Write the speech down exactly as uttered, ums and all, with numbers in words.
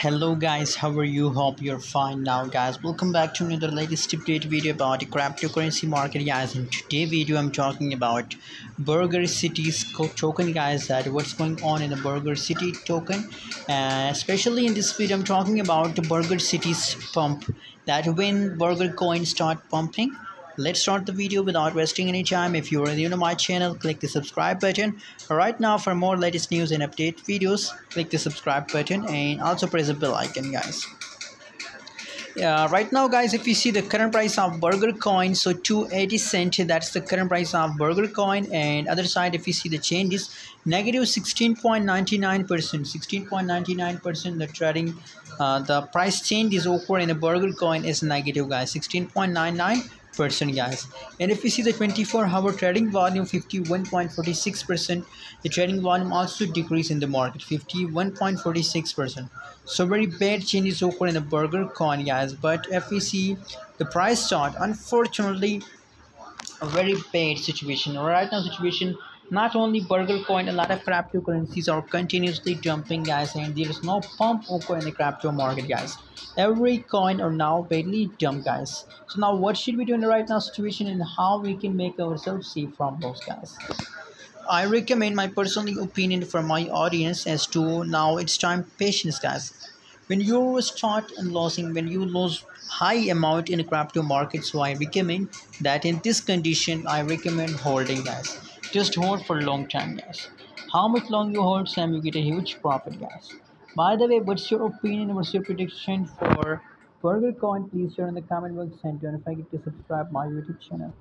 Hello guys, how are you? Hope you're fine. Now guys, welcome back to another latest update video about the cryptocurrency market, guys. In today's video I'm talking about Burger City's token, guys, that what's going on in the Burger City token, and uh, especially in this video I'm talking about the Burger City's pump, that when Burger Coin start pumping. Let's start the video without wasting any time. If you are new to my channel, click the subscribe button right now for more latest news and update videos. Click the subscribe button and also press the bell icon, guys. Uh, right now guys, if you see the current price of Burger Coin, so two eighty cent, that's the current price of Burger Coin. And other side, if you see the changes, negative sixteen point nine nine percent, sixteen point nine nine percent the trading, uh, the price change is over and the Burger Coin is negative, guys, sixteen point nine nine percent, guys. And if you see the twenty-four hour trading volume, fifty-one point four six percent, the trading volume also decreased in the market, fifty-one point four six percent. So very bad changes occur in the Burger Coin, guys. But if we see the price chart, unfortunately a very bad situation right now situation. Not only Burger Coin, a lot of cryptocurrencies are continuously dumping, guys, and there is no pump occur in the crypto market, guys. Every coin are now badly dumped, guys. So now what should we do in the right now situation and how we can make ourselves safe from those, guys? I recommend my personal opinion for my audience as to now it's time patience, guys. When you start losing, when you lose high amount in the crypto market, so I recommend that in this condition, I recommend holding, guys. Just hold for a long time, guys. How much long you hold, Sam, you get a huge profit, guys. By the way, what's your opinion, what's your prediction for Burger Coin? Please share in the comment box and don't forget to subscribe my YouTube channel.